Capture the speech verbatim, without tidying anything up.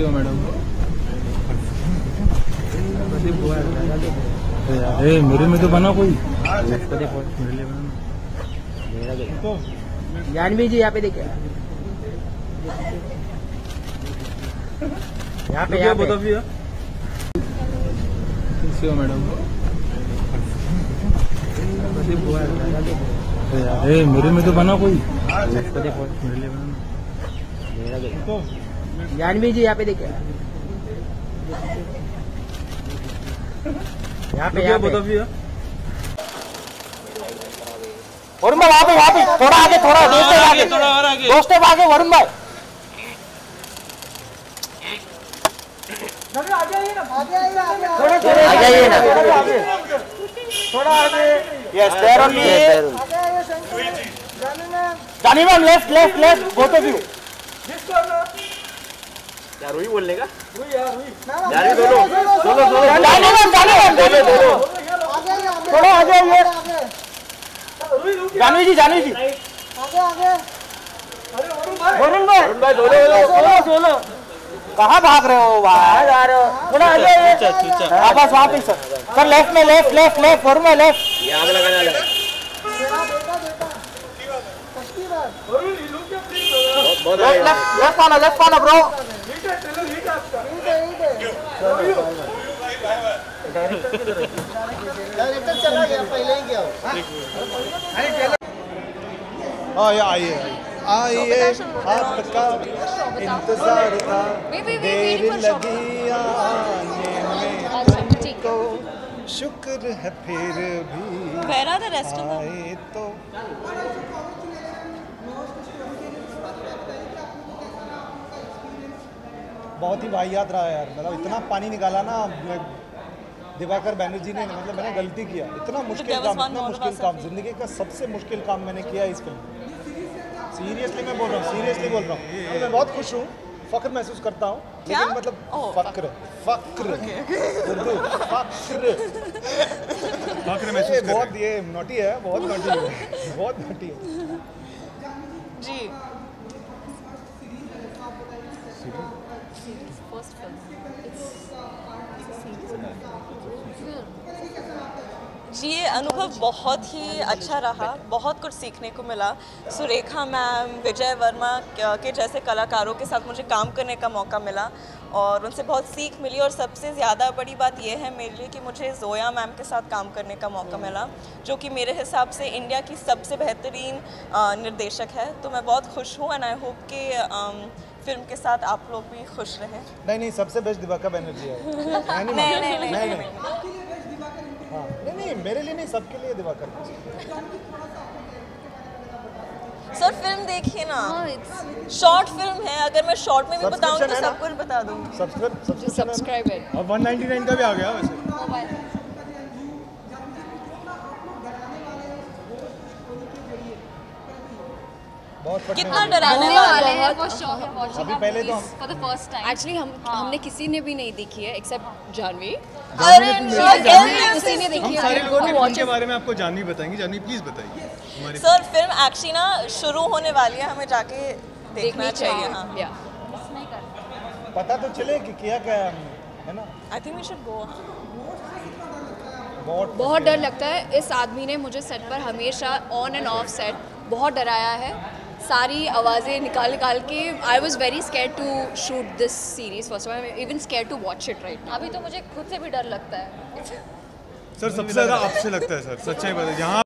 कैसे हो मैडम? अरे मेरे में तो बना कोई जानवी जी यहाँ पे देखिए, यहाँ पे यहाँ बता दिया कैसे हो मैडम? अरे मेरे में तो बना कोई जानवी जी यहाँ पे देखिए, यहाँ पे यहाँ बता दिया। वरुण भाई वहाँ पे वहाँ पे थोड़ा आगे, थोड़ा दोस्तों आगे, थोड़ा और आगे दोस्तों आगे वरुण भाई आ जाइए ना, आ जाइए ना, आ जाइए ना, थोड़ा आगे। यस देयर ओनली जानी ma'am, left left left both of you. यार वही बोलने का, वही यार वही यार दोनों दोनों दोनों जानी मैम, जानी मैम बोलो बोलो, थोड़ा आ जाइए जानवी जी, जानवी जी आगे आगे। अरे वरुण भाई, वरुण भाई वरुण भाई बोलो बोलो बोलो, कहाँ भाग रहे हो भाई? आ रहे हो थोड़ा आगे, हां बस वहां पे सर, सर लेफ्ट में, लेफ्ट लेफ्ट लेफ्ट वरुण में लेफ्ट, ये आग लगाने वाला मेरा बेटा बेटा पक्की बात। वरुण ये लोग क्या प्लीज बहुत लेफ्ट लेफ्ट वाला, लेफ्ट वाला ब्रो ठीक है, चलो ठीक है आपका ठीक है ठीक है। डायरेक्टर चला गया, पहले ही गया। आइए आइए आइए, आपका इंतजार था, देर लगी आने में को, शुक्र है फिर भी आए तो। बहुत ही वाहियात रहा यार, मतलब इतना पानी निकाला ना दिवाकर बैनर्जी ने, मतलब मैंने गलती किया, इतना मुश्किल काम, इतना मुश्किल काम, जिंदगी का सबसे मुश्किल काम मैंने किया इस फिल्म। सीरियसली मैं बोल रहा हूँ, सीरियसली बोल रहा हूँ, तो मैं बहुत खुश हूँ, फख्र महसूस करता हूँ, लेकिन मतलब फख्र फख्र फख्र फख्र महसूस बहुत, ये नोटी है, बहुत नोटी है, बहुत नोटी है जी। फर्स्ट जी ये अनुभव बहुत ही अच्छा रहा, बहुत कुछ सीखने को मिला। सुरेखा मैम, विजय वर्मा के जैसे कलाकारों के साथ मुझे काम करने का मौका मिला और उनसे बहुत सीख मिली। और सबसे ज़्यादा बड़ी बात यह है मेरे लिए कि मुझे जोया मैम के साथ काम करने का मौका मिला, जो कि मेरे हिसाब से इंडिया की सबसे बेहतरीन निर्देशक है। तो मैं बहुत खुश हूँ एंड आई होप कि फिल्म के साथ आप लोग भी खुश रहें। नहीं नहीं, सबसे बेस्ट दिवाकर बैनर्जी है। नहीं नहीं नहीं नहीं नहीं नहीं, मेरे लिए नहीं, सबके लिए दिवाकर। सर फिल्म देखिए ना, शॉर्ट फिल्म है, अगर मैं शॉर्ट में भी बताऊँ तो सब कुछ बता दूँगी। सब्सक्राइब सब्सक्राइब है और वन नाइन्टी नाइन का भी आ गया वैसे। कितना डराने वाले हैं, बहुत शौक है वॉचिंग पहले तो for the first time actually. हम हमने किसी ने भी नहीं देखी है एक्सेप्ट जानवी, अरे किसी ने देखी है। सारे लोगों ने वॉच के बारे में आपको जानवी बताएंगी, जानवी प्लीज बताइए। सर फिल्म एक्चुअली ना शुरू होने वाली है, हमें जाके देखना चाहिए। हां पता तो चले कि क्या क्या है ना। I think we should go. बहुत डर लगता है, इस आदमी ने मुझे सेट पर हमेशा ऑन एंड ऑफ सेट बहुत डराया है, सारी आवाज़ें निकाल निकाल के। I was very scared to shoot this series, first of all I am even scared to watch it right now. अभी तो मुझे खुद से भी डर लगता है सर, सबसे ज़्यादा आपसे लगता है सर, सच्चाई बात है। यहाँ